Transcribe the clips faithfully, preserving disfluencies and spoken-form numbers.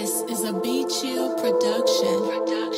This is a Be Chill production. Production.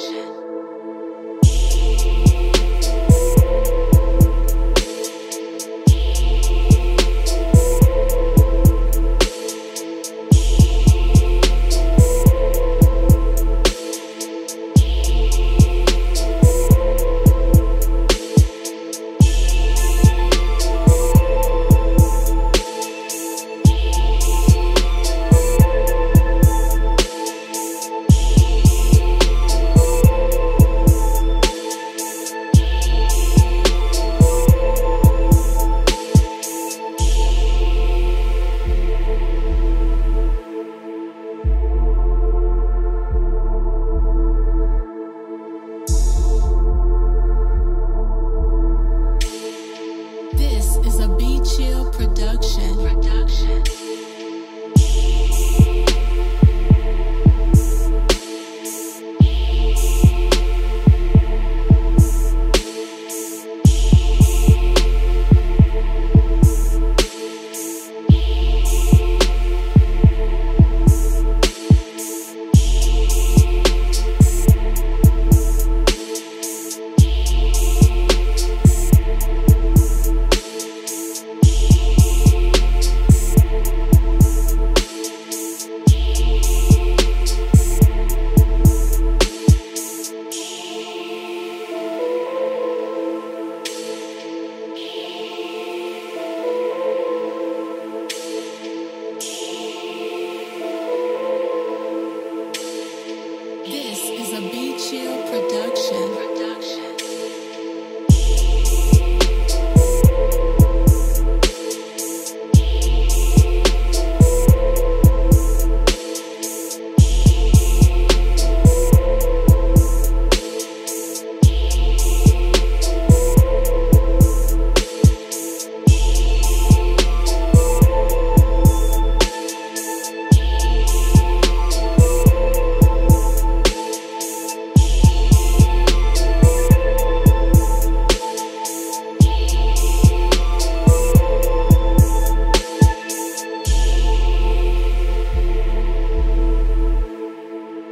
This is a Be Chill production. Production. Be Chill production. Production.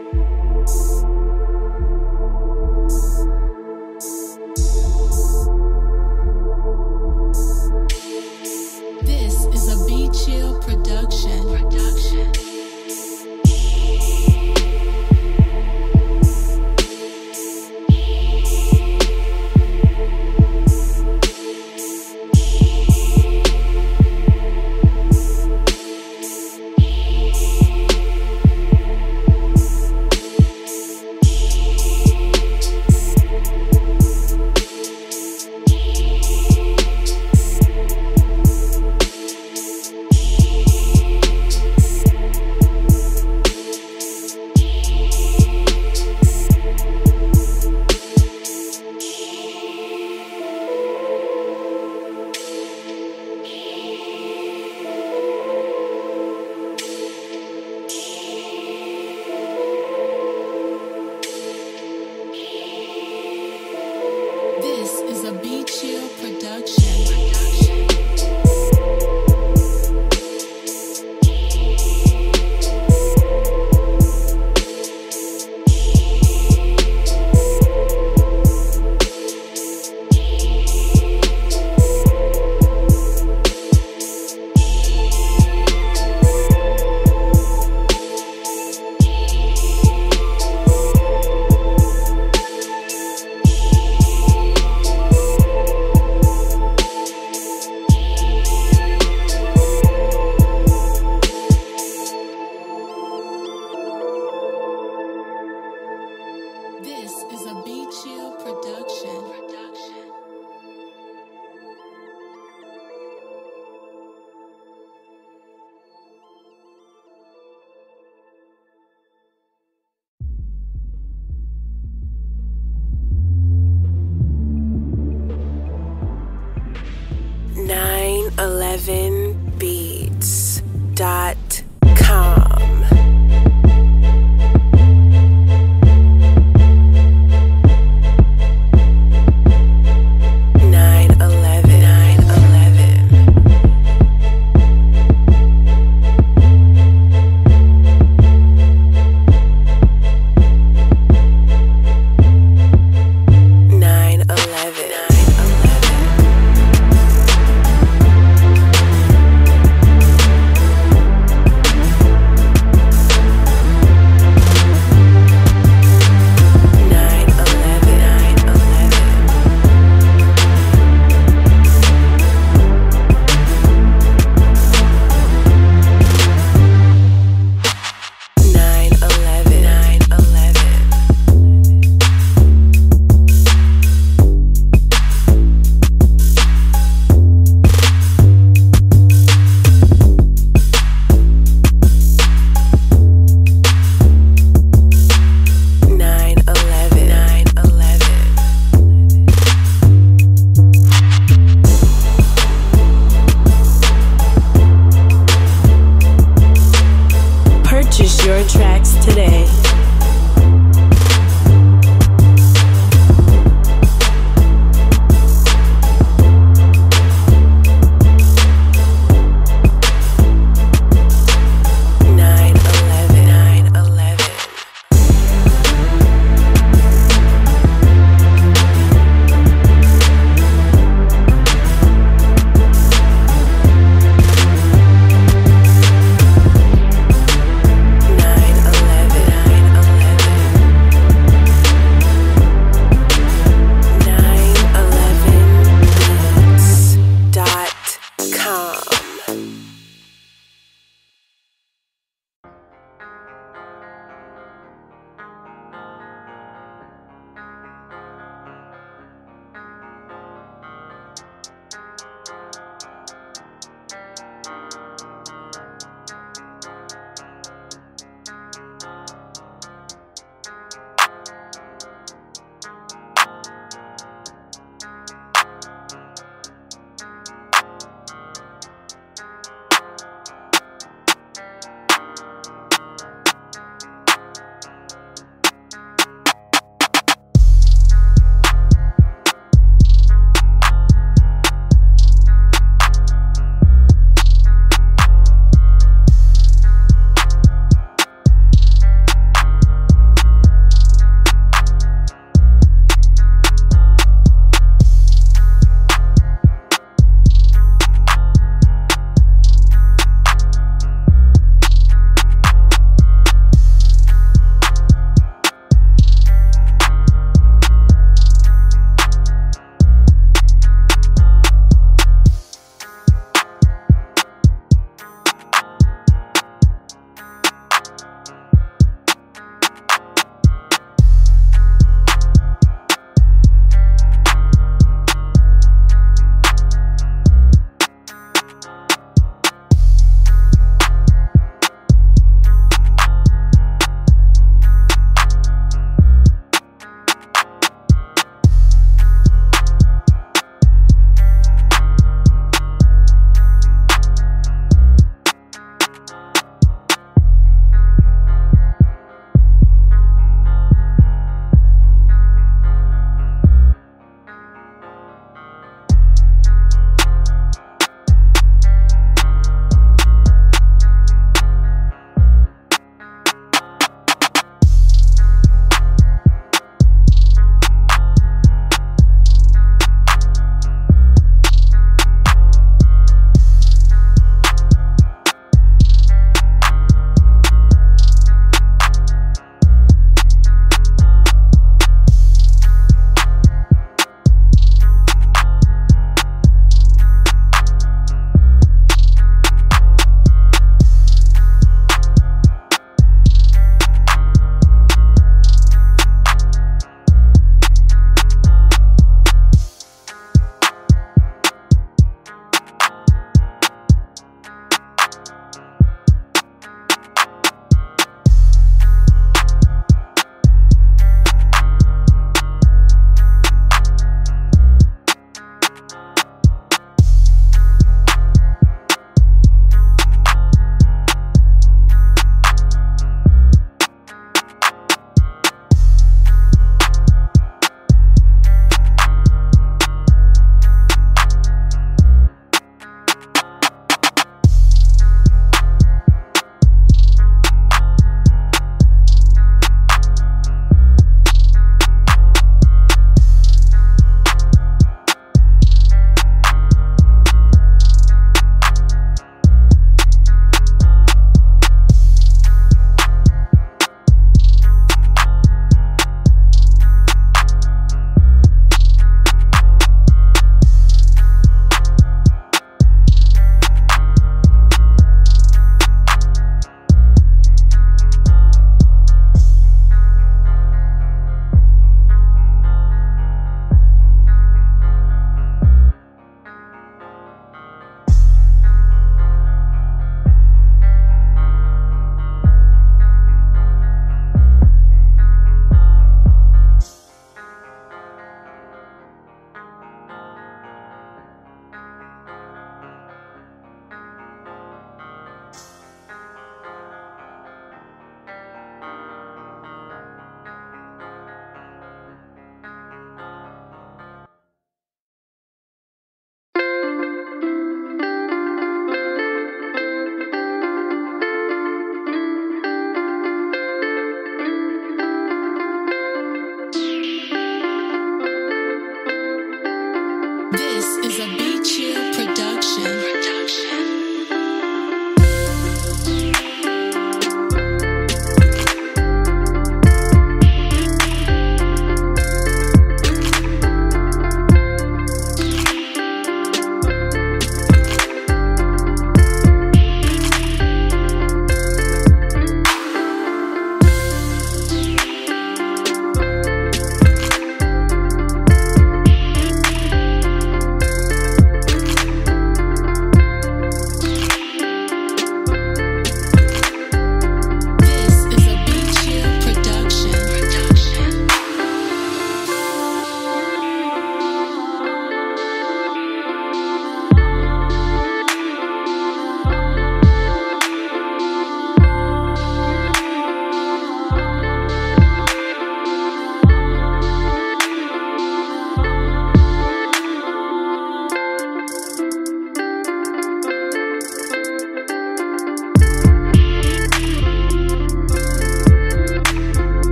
Chill production. Production. This is a Be Chill production. Production. This is a Be Chill production. Production. nine eleven beats dot com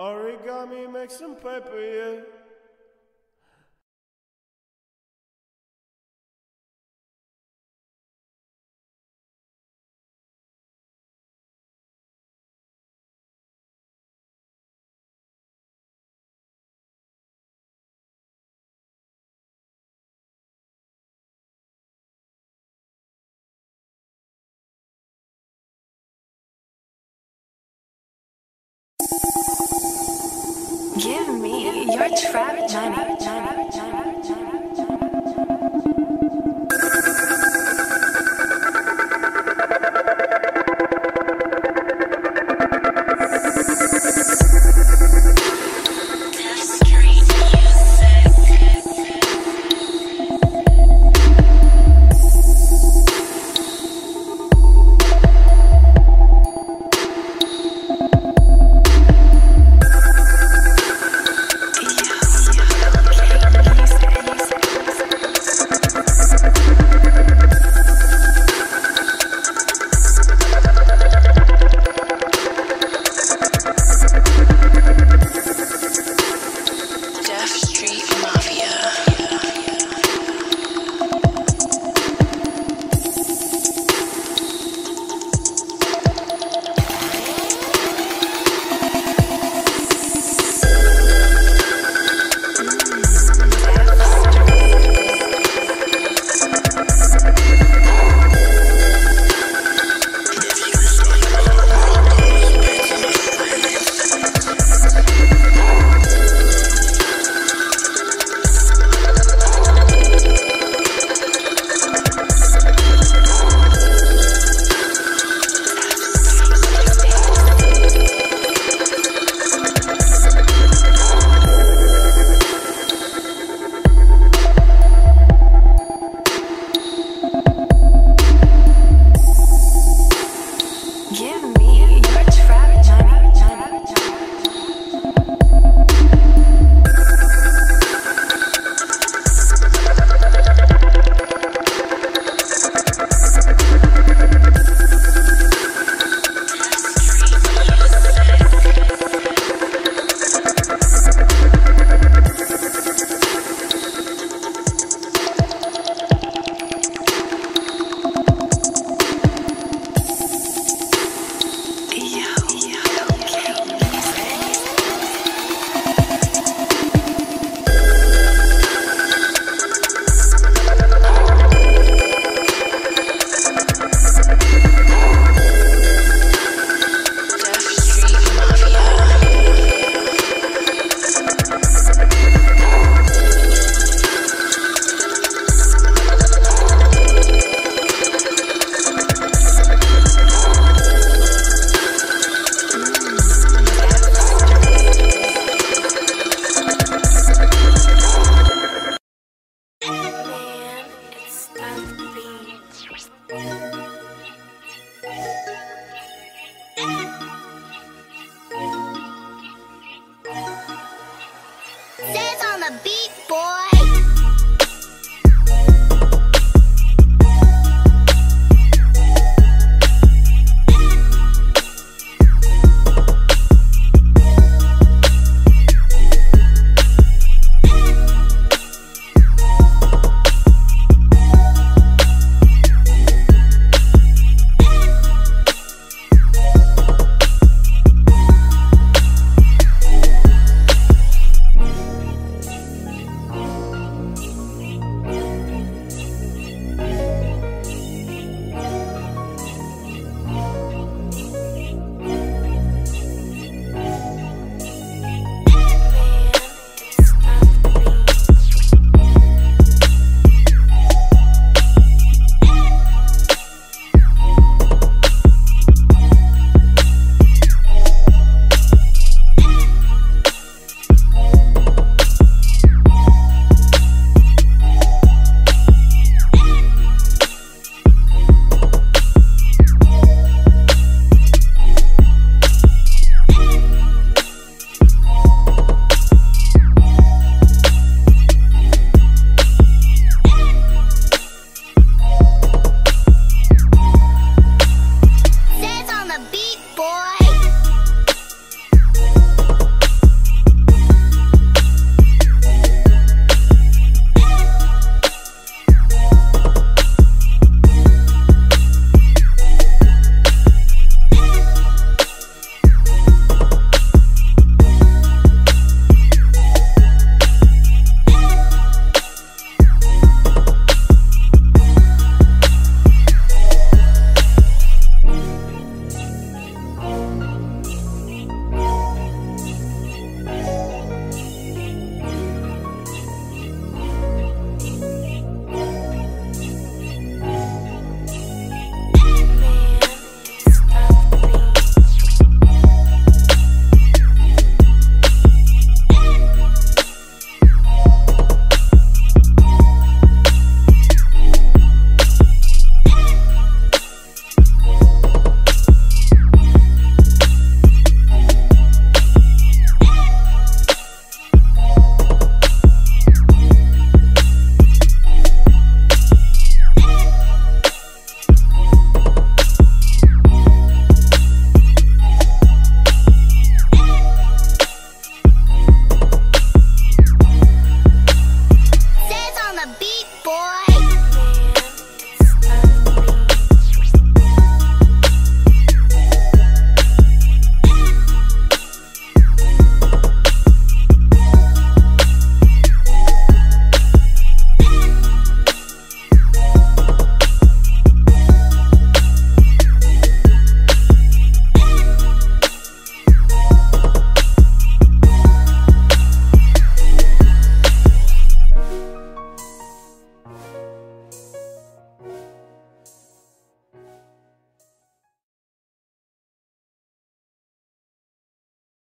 Origami, make some paper, yeah. Give me your trap money. Thank you.